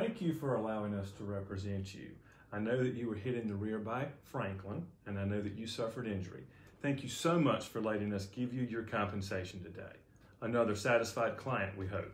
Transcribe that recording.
Thank you for allowing us to represent you. I know that you were hit in the rear by Franklin, and I know that you suffered injury. Thank you so much for letting us give you your compensation today. Another satisfied client, we hope.